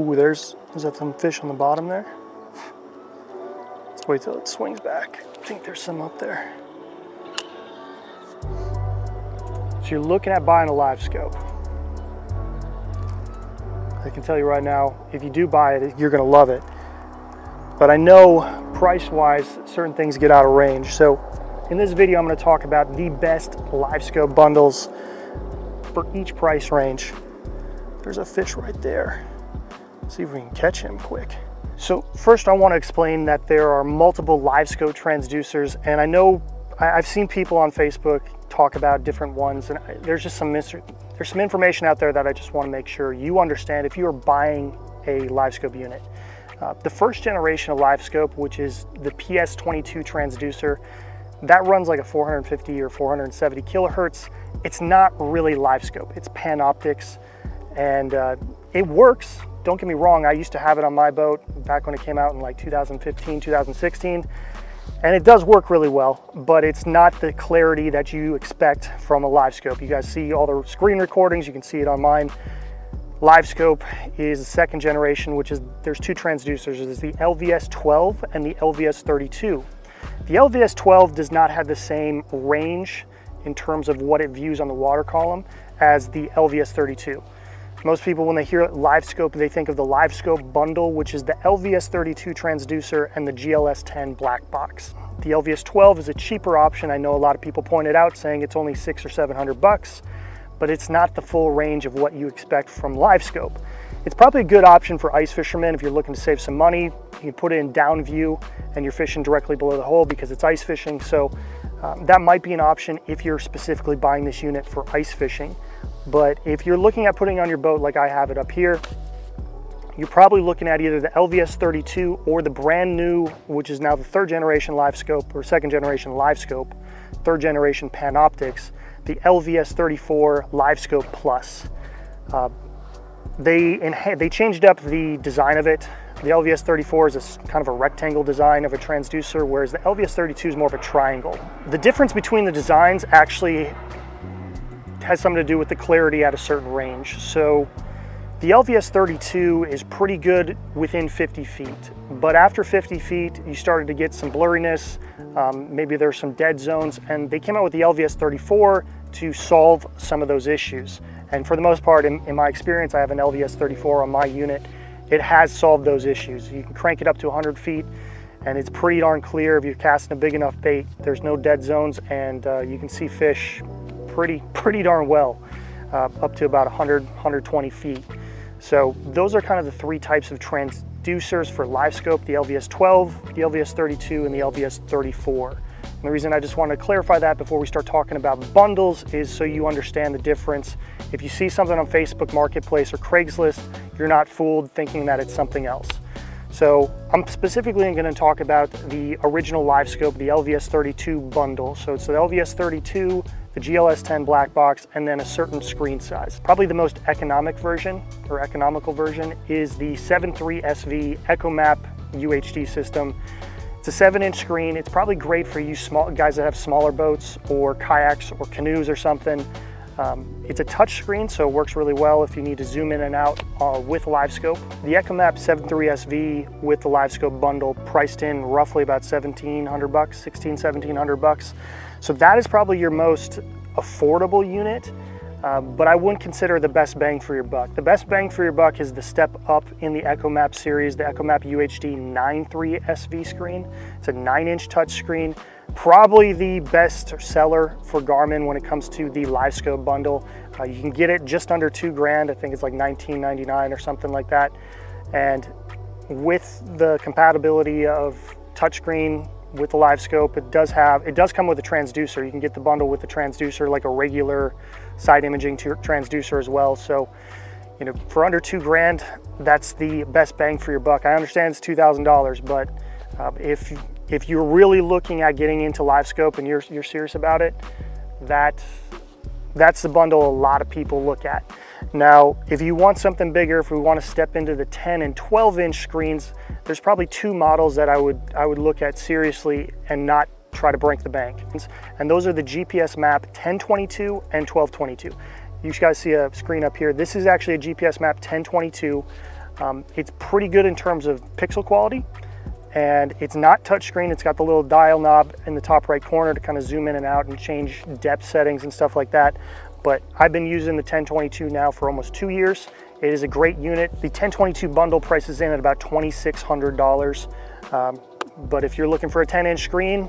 Ooh, is that some fish on the bottom there? Let's wait till it swings back. I think there's some up there. So you're looking at buying a LiveScope. I can tell you right now, if you do buy it, you're gonna love it. But I know price-wise, certain things get out of range. So in this video, I'm gonna talk about the best LiveScope bundles for each price range. There's a fish right there. Let's see if we can catch him quick. So first I wanna explain that there are multiple LiveScope transducers, and I know I've seen people on Facebook talk about different ones, and there's just some information out there that I just want to make sure you understand if you are buying a LiveScope unit. The first generation of LiveScope, which is the PS22 transducer, that runs like a 450 or 470 kilohertz. It's not really LiveScope, it's Panoptix, and it works. Don't get me wrong, I used to have it on my boat back when it came out in like 2015, 2016. And it does work really well, but it's not the clarity that you expect from a LiveScope. You guys see all the screen recordings, you can see it on mine. LiveScope is the second generation, which is, there's two transducers. There's the LVS12 and the LVS32. The LVS12 does not have the same range in terms of what it views on the water column as the LVS32. Most people, when they hear LiveScope, they think of the LiveScope bundle, which is the LVS32 transducer and the GLS10 black box. The LVS12 is a cheaper option. I know a lot of people pointed out saying it's only $600 or $700, but it's not the full range of what you expect from LiveScope. It's probably a good option for ice fishermen. If you're looking to save some money, you can put it in down view and you're fishing directly below the hole because it's ice fishing. So that might be an option if you're specifically buying this unit for ice fishing. But if you're looking at putting on your boat like I have it up here, you're probably looking at either the LVS32 or the brand new, which is now the third generation LiveScope, or second generation LiveScope, third generation Panoptix, the LVS34 LiveScope Plus. They changed up the design of it. The LVS34 is kind of a rectangle design of a transducer, whereas the LVS32 is more of a triangle. The difference between the designs actually has something to do with the clarity at a certain range. So the LVS32 is pretty good within 50 feet, but after 50 feet, you started to get some blurriness. Maybe there's some dead zones, and they came out with the LVS34 to solve some of those issues. And for the most part, in my experience, I have an LVS34 on my unit. It has solved those issues. You can crank it up to 100 feet and it's pretty darn clear if you're casting a big enough bait. There's no dead zones, and you can see fish pretty darn well, up to about 100, 120 feet. So those are kind of the three types of transducers for LiveScope: the LVS12, the LVS32, and the LVS34. And the reason I just want to clarify that before we start talking about bundles is so you understand the difference. If you see something on Facebook Marketplace or Craigslist, you're not fooled thinking that it's something else. So I'm specifically going to talk about the original LiveScope, the LVS32 bundle. So it's the LVS32, the GLS10 black box, and then a certain screen size. Probably the most economic version, or economical version, is the 7.3 SV EchoMAP UHD system. It's a 7-inch screen. It's probably great for you small guys that have smaller boats or kayaks or canoes or something. It's a touch screen, so it works really well if you need to zoom in and out with LiveScope. The EchoMAP 7.3 SV with the LiveScope bundle priced in roughly about $1,700, $1,700. So that is probably your most affordable unit, but I wouldn't consider the best bang for your buck. The best bang for your buck is the step up in the EchoMAP series, the EchoMAP UHD 9.3 SV screen. It's a 9-inch touchscreen. Probably the best seller for Garmin when it comes to the LiveScope bundle. You can get it just under $2,000. I think it's like $1,999 or something like that. And with the compatibility of touchscreen with the LiveScope, it does come with a transducer. You can get the bundle with the transducer, like a regular side imaging transducer as well. So, you know, for under $2,000, that's the best bang for your buck. I understand it's $2,000, but if you're really looking at getting into LiveScope and you're serious about it, that's the bundle a lot of people look at. Now, if you want something bigger, if we want to step into the 10 and 12 inch screens, there's probably two models that I would look at seriously and not try to break the bank. And those are the GPSMAP 1022 and 1222. You guys see a screen up here. This is actually a GPSMAP 1022. It's pretty good in terms of pixel quality, and it's not touchscreen. It's got the little dial knob in the top right corner to kind of zoom in and out and change depth settings and stuff like that. But I've been using the 1022 now for almost 2 years. It is a great unit. The 1022 bundle prices in at about $2,600. But if you're looking for a 10-inch screen,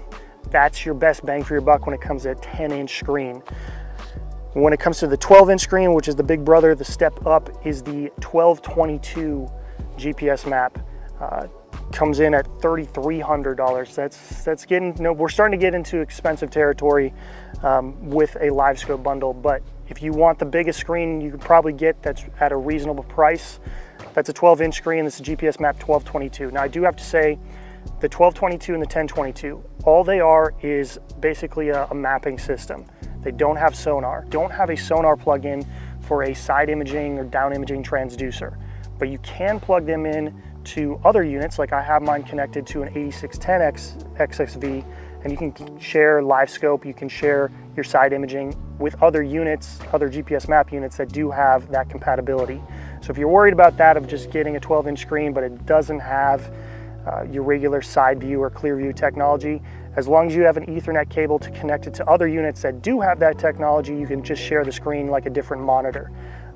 that's your best bang for your buck when it comes to a 10-inch screen. When it comes to the 12-inch screen, which is the big brother, the step up is the 1222 GPS map. Comes in at $3,300. That's getting, you know, we're starting to get into expensive territory with a LiveScope bundle. But if you want the biggest screen you could probably get that's at a reasonable price, that's a 12-inch screen. This is GPS Map 1222. Now I do have to say, the 1222 and the 1022, all they are is basically a mapping system. They don't have sonar. Don't have a sonar plug-in for a side imaging or down imaging transducer, but you can plug them in to other units. Like I have mine connected to an 8610XSV, and you can share LiveScope, you can share your side imaging with other units, other GPS map units that do have that compatibility. So if you're worried about that, of just getting a 12-inch screen but it doesn't have your regular side view or clear view technology, as long as you have an Ethernet cable to connect it to other units that do have that technology, you can just share the screen like a different monitor.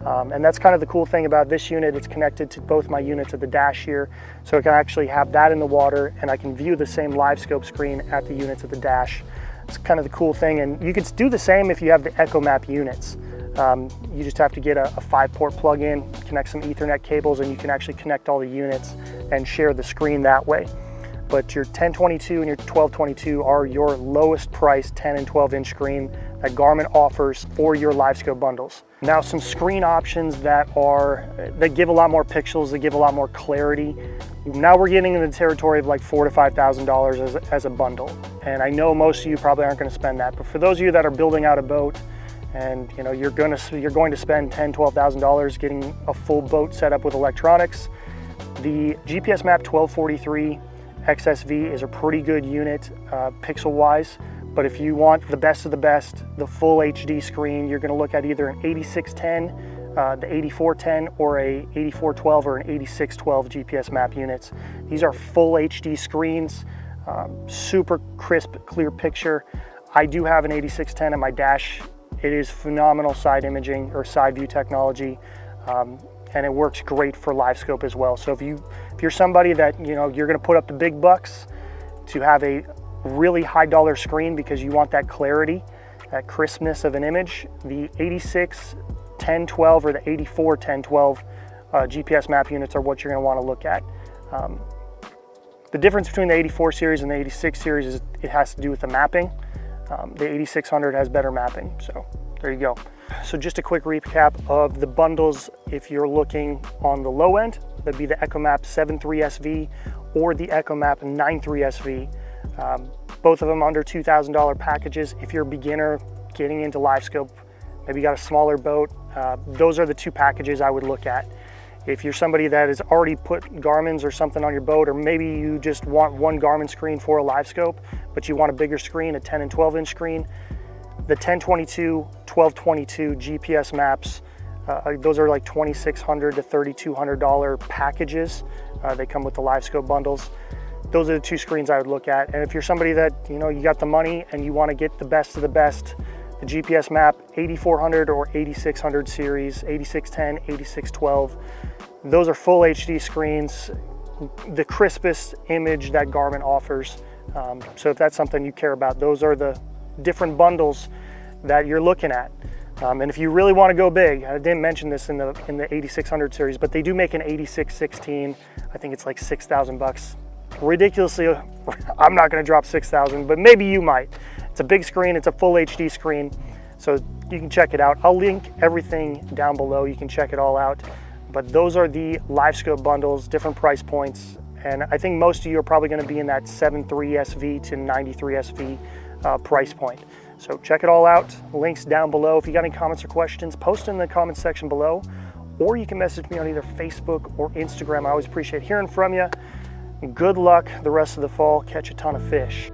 And that's kind of the cool thing about this unit. It's connected to both my units at the dash here, so I can actually have that in the water and I can view the same LiveScope screen at the units at the dash. It's kind of the cool thing, and you can do the same if you have the EchoMAP units. You just have to get a 5-port plug-in, connect some Ethernet cables, and you can actually connect all the units and share the screen that way. But your 1022 and your 1222 are your lowest price 10 and 12 inch screen that Garmin offers for your LiveScope bundles. Now, some screen options that give a lot more pixels, that give a lot more clarity. Now we're getting in the territory of like $4,000 to $5,000 as a bundle. And I know most of you probably aren't going to spend that, but for those of you that are building out a boat, and you know you're going to spend $10,000, $12,000 getting a full boat set up with electronics, the GPSMAP 1243 XSV is a pretty good unit pixel-wise, but if you want the best of the best, the full HD screen, you're going to look at either an 8610, the 8410, or a 8412 or an 8612 GPS map units. These are full HD screens, super crisp, clear picture. I do have an 8610 in my dash. It is phenomenal side imaging or side view technology. And it works great for LiveScope as well. So if you're somebody that, you know, you're going to put up the big bucks to have a really high dollar screen because you want that clarity, that crispness of an image, the 861012 or the 841012 GPS map units are what you're going to want to look at. The difference between the 84 series and the 86 series is it has to do with the mapping. The 8600 has better mapping, so there you go. So just a quick recap of the bundles. If you're looking on the low end, that'd be the EchoMAP 73SV or the EchoMAP 93SV. Both of them under $2,000 packages. If you're a beginner getting into LiveScope, maybe you got a smaller boat, those are the two packages I would look at. If you're somebody that has already put Garmin's or something on your boat, or maybe you just want one Garmin screen for a LiveScope, but you want a bigger screen, a 10 and 12 inch screen, the 1022, 1222 GPS maps, those are like $2,600 to $3,200 packages. They come with the LiveScope bundles. Those are the two screens I would look at. And if you're somebody that, you know, you got the money and you want to get the best of the best, the GPS map 8400 or 8600 series, 8610, 8612, those are full HD screens, the crispest image that Garmin offers. So if that's something you care about, those are the different bundles that you're looking at. And if you really want to go big, I didn't mention this in the 8600 series, but they do make an 8616. I think it's like 6,000 bucks. Ridiculously, I'm not going to drop 6,000, but maybe you might. It's a big screen, it's a full HD screen, so you can check it out. I'll link everything down below. You can check it all out. But those are the LiveScope bundles, different price points. And I think most of you are probably going to be in that 73SV to 93SV price point. So check it all out, links down below. If you got any comments or questions, post in the comments section below, or you can message me on either Facebook or Instagram. I always appreciate hearing from you. Good luck the rest of the fall, catch a ton of fish.